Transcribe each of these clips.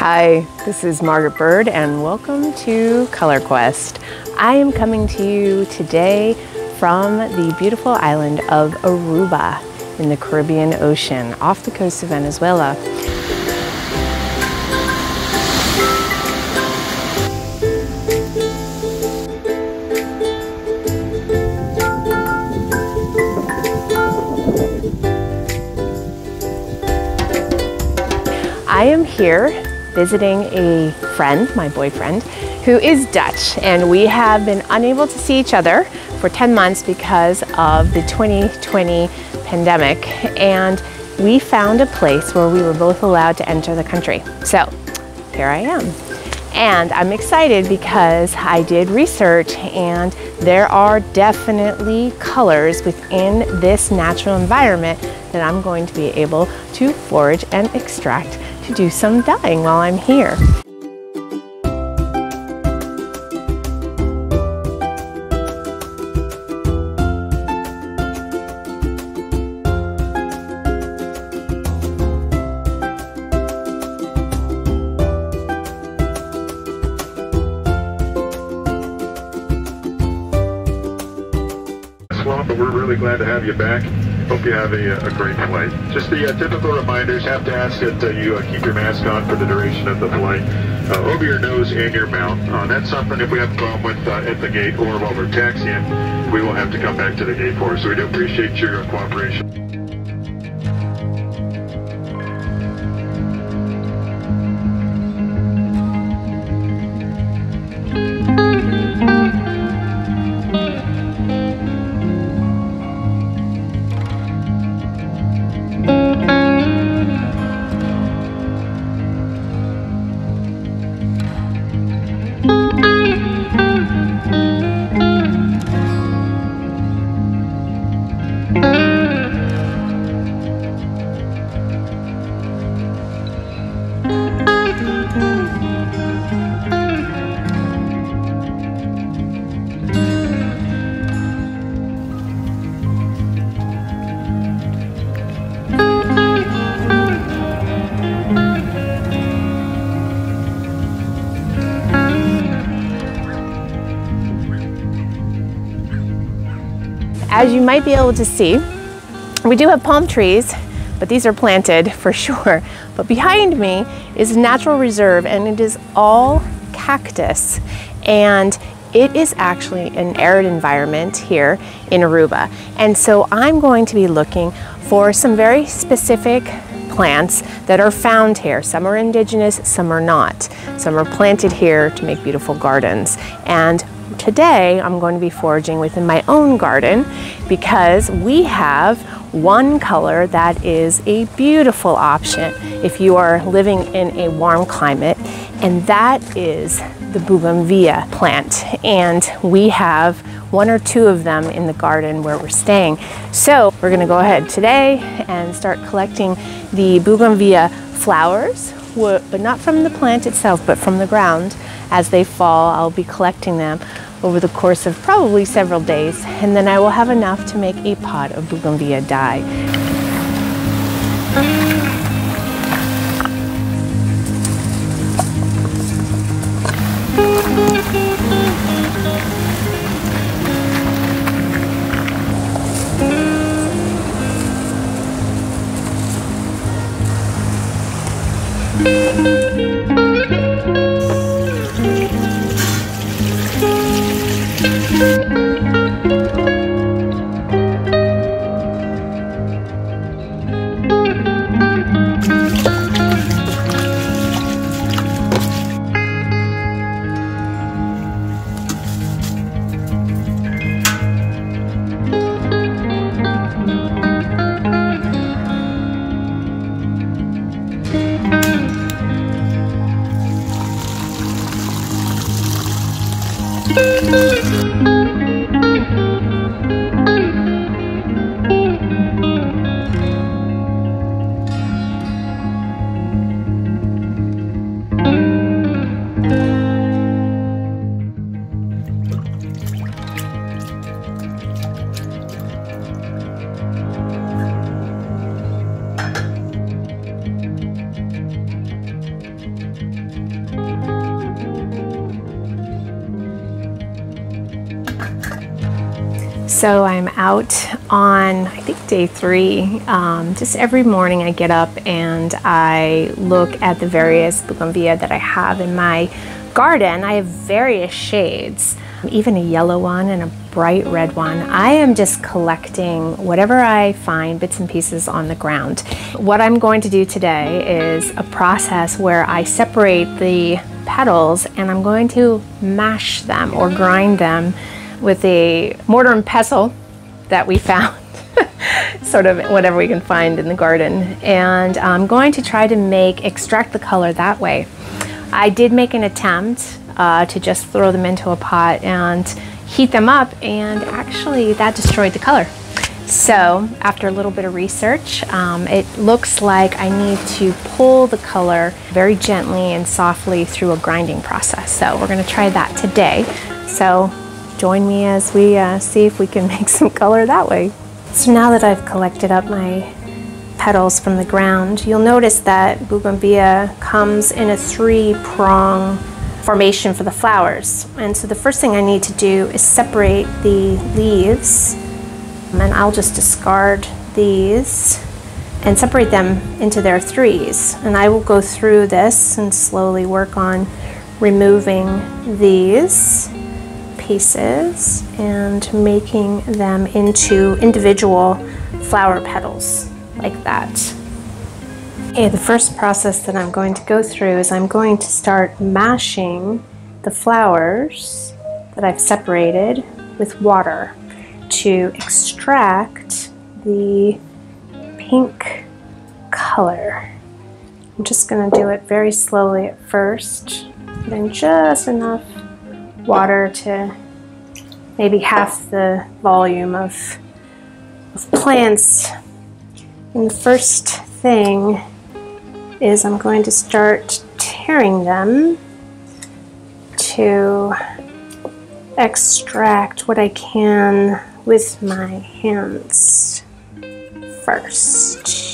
Hi, this is Margaret Byrd and welcome to ColorQuest. I am coming to you today from the beautiful island of Aruba in the Caribbean Ocean off the coast of Venezuela. I am here visiting a friend, my boyfriend, who is Dutch, and we have been unable to see each other for 10 months because of the 2020 pandemic, and we found a place where we were both allowed to enter the country. So here I am, and I'm excited because I did research and there are definitely colors within this natural environment that I'm going to be able to forage and extract to do some dyeing while I'm here. Swamp, but we're really glad to have you back. Hope you have a great flight. Just the typical reminders, have to ask that you keep your mask on for the duration of the flight, over your nose and your mouth. That's something if we have a problem with at the gate or while we're taxiing, we will have to come back to the gate for. So we do appreciate your cooperation. As you might be able to see, we do have palm trees, but these are planted for sure. But behind me is a natural reserve, and it is all cactus. And it is actually an arid environment here in Aruba. And so I'm going to be looking for some very specific plants that are found here. Some are indigenous, some are not. Some are planted here to make beautiful gardens. And today I'm going to be foraging within my own garden because we have one color that is a beautiful option if you are living in a warm climate, and that is the Bougainvillea plant, and we have one or two of them in the garden where we're staying. So we're going to go ahead today and start collecting the Bougainvillea flowers, but not from the plant itself, but from the ground. As they fall, I'll be collecting them over the course of probably several days, and then I will have enough to make a pot of Bougainvillea dye. So I'm out on, I think, day 3. Just every morning I get up and I look at the various bougainvillea that I have in my garden. I have various shades, even a yellow one and a bright red one. I am just collecting whatever I find, bits and pieces on the ground. What I'm going to do today is a process where I separate the petals and I'm going to mash them or grind them with a mortar and pestle that we found, sort of whatever we can find in the garden. And I'm going to try to extract the color that way. I did make an attempt to just throw them into a pot and heat them up, and actually that destroyed the color. So after a little bit of research, it looks like I need to pull the color very gently and softly through a grinding process. So we're gonna try that today. So join me as we see if we can make some color that way. So now that I've collected up my petals from the ground, you'll notice that bougainvillea comes in a 3-prong formation for the flowers. And so the first thing I need to do is separate the leaves, and I'll just discard these and separate them into their 3s. And I will go through this and slowly work on removing these pieces and making them into individual flower petals like that. Okay, the first process that I'm going to go through is I'm going to start mashing the flowers that I've separated with water to extract the pink color. I'm just going to do it very slowly at first, then just enough water to maybe half the volume of plants. And the first thing is I'm going to start tearing them to extract what I can with my hands first.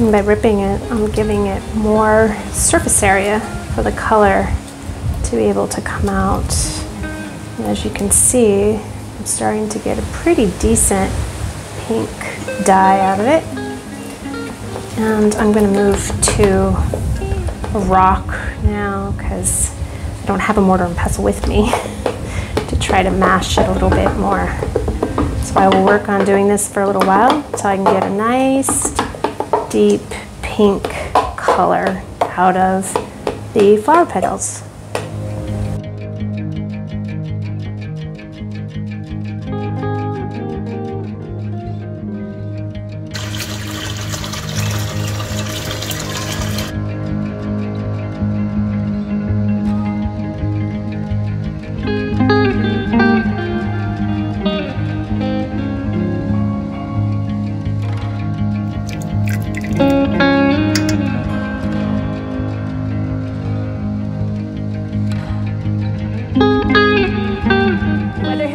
And by ripping it, I'm giving it more surface area for the color to be able to come out. And as you can see, I'm starting to get a pretty decent pink dye out of it. And I'm going to move to a rock now because I don't have a mortar and pestle with me to try to mash it a little bit more. So I will work on doing this for a little while so I can get a nice deep pink color out of the flower petals.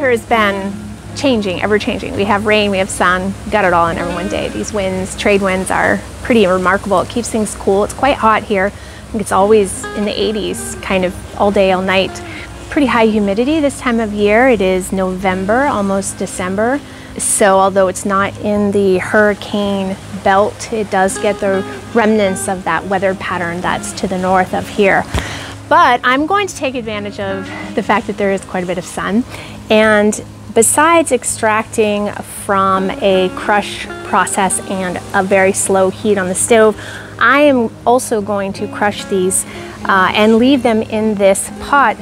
Has been changing, ever-changing. We have rain, we have sun, we got it all in every one day. These winds, trade winds, are pretty remarkable. It keeps things cool. It's quite hot here. I think it's always in the 80s, kind of all day, all night. Pretty high humidity this time of year. It is November, almost December. So although it's not in the hurricane belt, it does get the remnants of that weather pattern that's to the north of here. But I'm going to take advantage of the fact that there is quite a bit of sun. And besides extracting from a crush process and a very slow heat on the stove, I am also going to crush these and leave them in this pot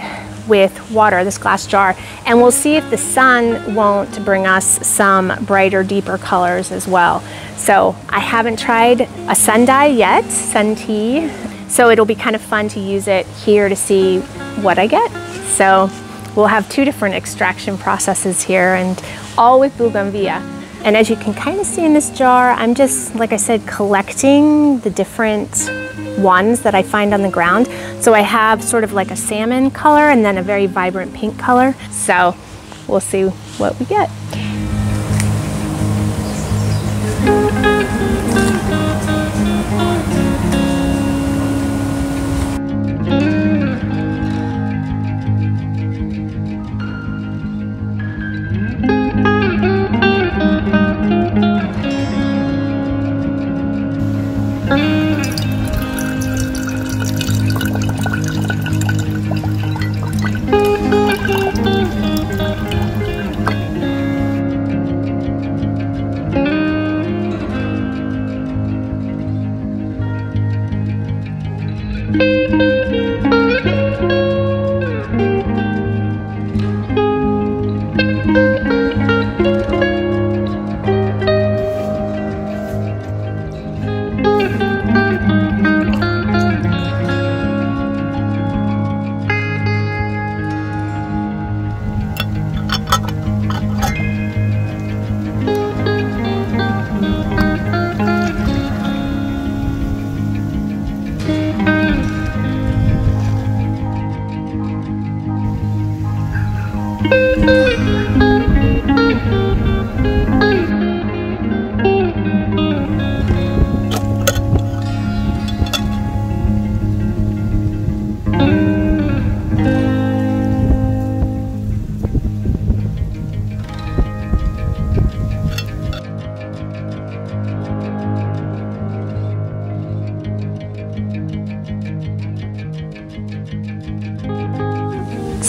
with water, this glass jar, and we'll see if the sun won't bring us some brighter, deeper colors as well. So I haven't tried a sun dye yet, sun tea, so it'll be kind of fun to use it here to see what I get. So we'll have 2 different extraction processes here, and all with bougainvillea. And as you can kind of see in this jar, I'm just, like I said, collecting the different ones that I find on the ground. So I have sort of like a salmon color and then a very vibrant pink color. So we'll see what we get.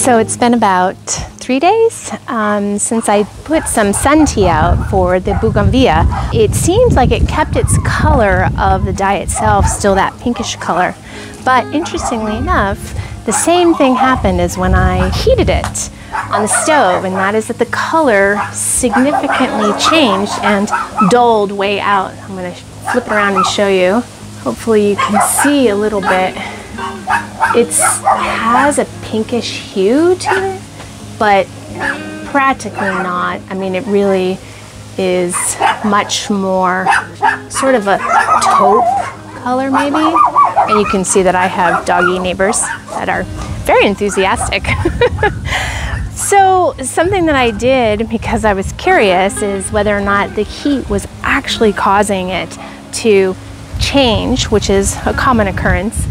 So it's been about 3 days since I put some sun tea out for the Bougainvillea. It seems like it kept its color of the dye itself, still that pinkish color. But interestingly enough, the same thing happened as when I heated it on the stove, and that is that the color significantly changed and dulled way out. I'm gonna flip it around and show you. Hopefully you can see a little bit. It has a pinkish hue to it, but practically not. I mean, it really is much more sort of a taupe color maybe. And you can see that I have doggy neighbors that are very enthusiastic. So something that I did because I was curious is whether or not the heat was actually causing it to change, which is a common occurrence.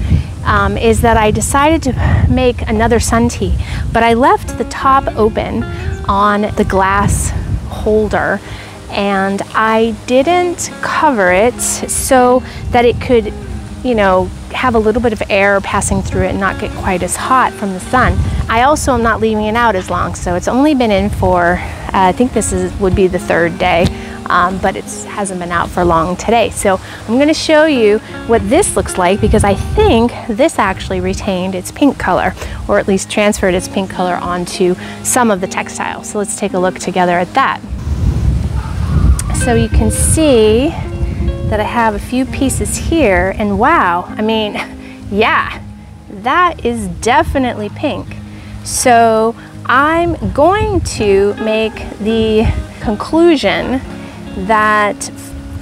Is that I decided to make another sun tea, but I left the top open on the glass holder and I didn't cover it so that it could, you know, have a little bit of air passing through it and not get quite as hot from the sun. I also am not leaving it out as long, so it's only been in for, I think this would be the third day. But it hasn't been out for long today. So I'm going to show you what this looks like because I think this actually retained its pink color, or at least transferred its pink color onto some of the textile. So let's take a look together at that. So you can see that I have a few pieces here, and wow, I mean, yeah, that is definitely pink. So I'm going to make the conclusion that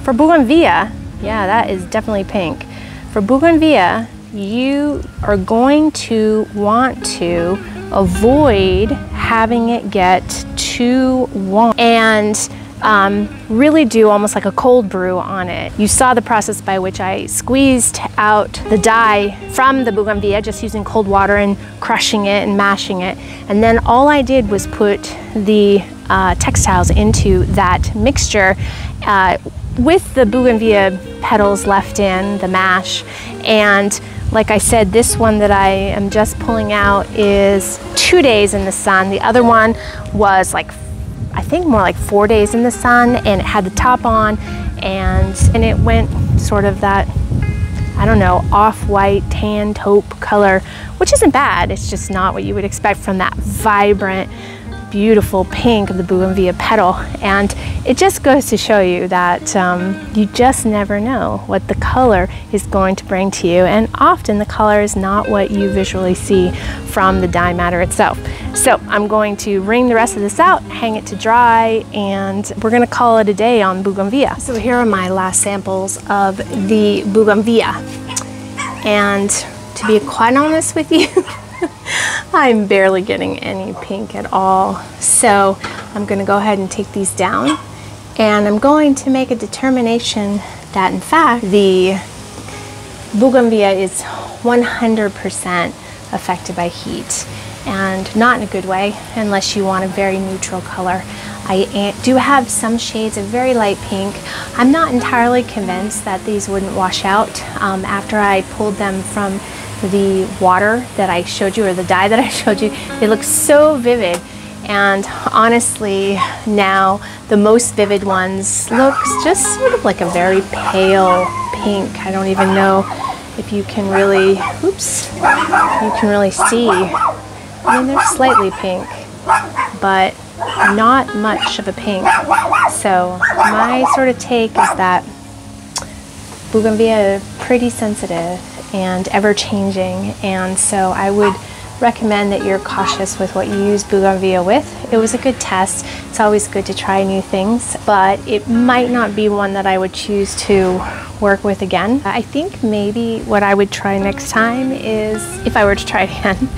for Bougainvillea, yeah, that is definitely pink. For Bougainvillea, you are going to want to avoid having it get too warm and really do almost like a cold brew on it. You saw the process by which I squeezed out the dye from the Bougainvillea just using cold water and crushing it and mashing it. And then all I did was put the textiles into that mixture with the Bougainvillea petals left in the mash. And like I said, this one that I am just pulling out is 2 days in the sun. The other one was like, I think more like 4 days in the sun, and it had the top on, and it went sort of that, I don't know, off-white tan taupe color, which isn't bad. It's just not what you would expect from that vibrant, beautiful pink of the Bougainvillea petal, and it just goes to show you that you just never know what the color is going to bring to you, and often the color is not what you visually see from the dye matter itself. So I'm going to wring the rest of this out, hang it to dry, and we're going to call it a day on Bougainvillea. So here are my last samples of the Bougainvillea, and to be quite honest with you, I'm barely getting any pink at all. So I'm going to go ahead and take these down, and I'm going to make a determination that in fact the Bougainvillea is 100% affected by heat, and not in a good way unless you want a very neutral color. I do have some shades of very light pink. I'm not entirely convinced that these wouldn't wash out after I pulled them from the water that I showed you, or the dye that I showed you. They look so vivid, and honestly now the most vivid ones looks just sort of like a very pale pink. I don't even know if you can really, oops, you can really see. I mean, they're slightly pink, but not much of a pink. So my sort of take is that Bougainvillea is pretty sensitive and ever-changing, and so I would recommend that you're cautious with what you use Bougainvillea with. It was a good test. It's always good to try new things, but it might not be one that I would choose to work with again. I think maybe what I would try next time is, if I were to try again,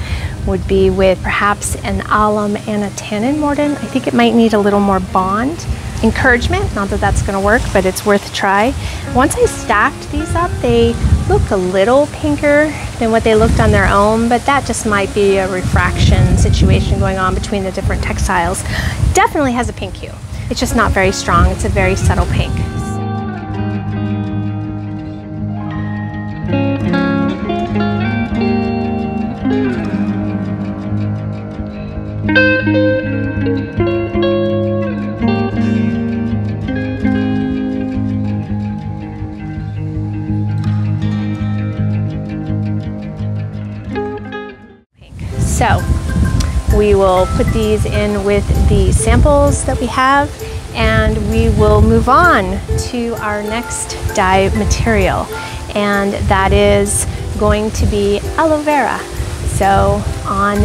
would be with perhaps an alum and a tannin mordant. I think it might need a little more bond encouragement, not that that's going to work, but it's worth a try. Once I stacked these up, they look a little pinker than what they looked on their own, but that just might be a refraction situation going on between the different textiles. Definitely has a pink hue. It's just not very strong. It's a very subtle pink. So we will put these in with the samples that we have, and we will move on to our next dye material, and that is going to be aloe vera. So on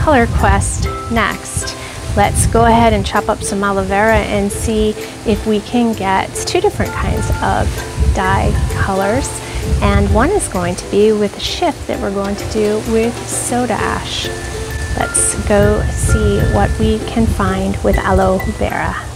ColorQuest next, let's go ahead and chop up some aloe vera and see if we can get two different kinds of dye colors. And one is going to be with a shift that we're going to do with soda ash. Let's go see what we can find with aloe vera.